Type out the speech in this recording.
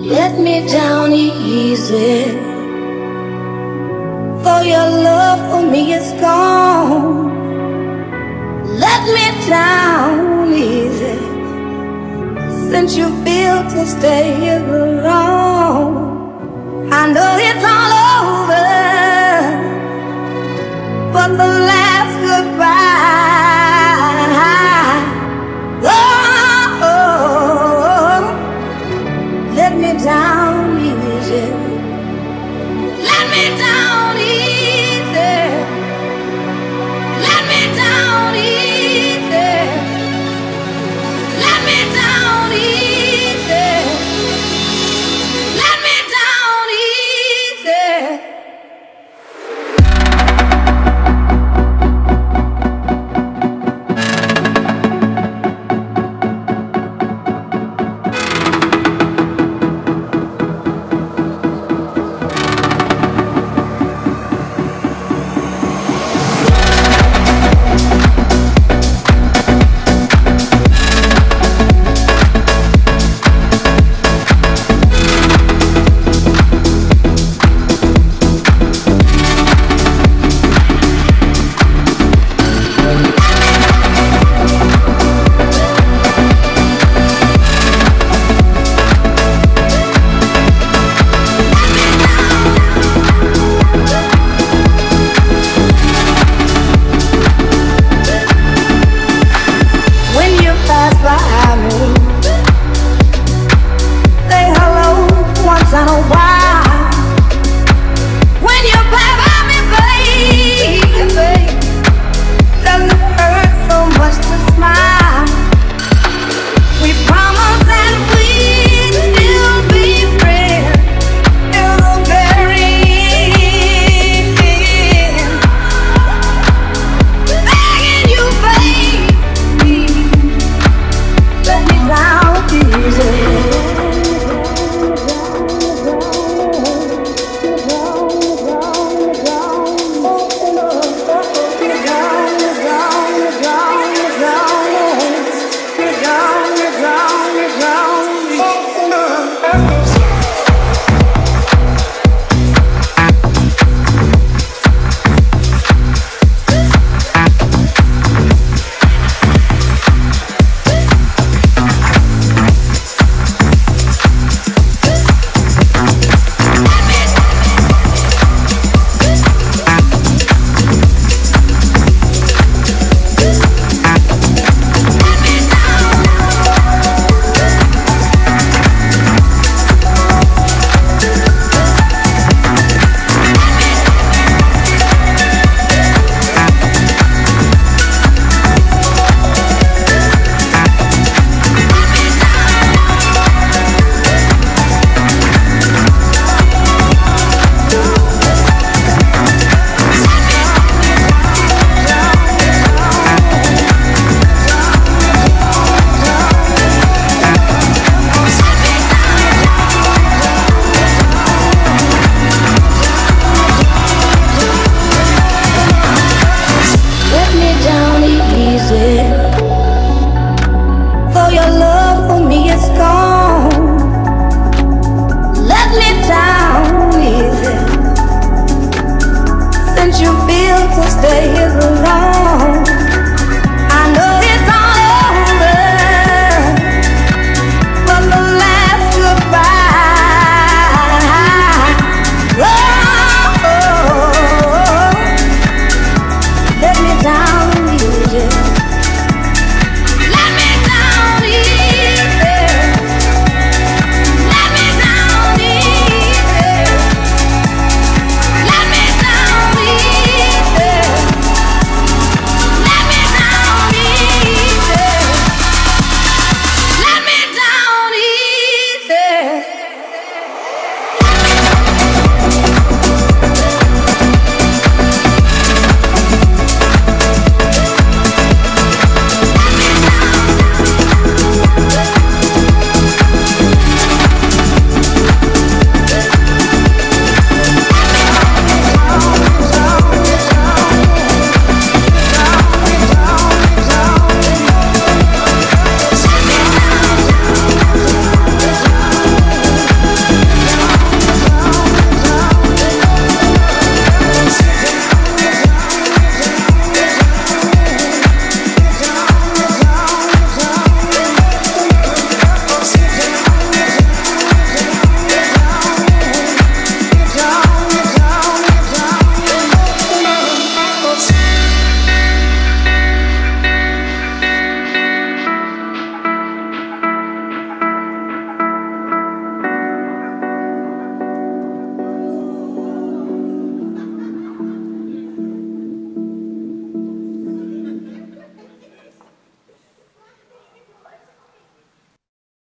Let me down easy, for your love for me is gone. Let me down easy, since you feel to stay alone. I know it's all over, but the last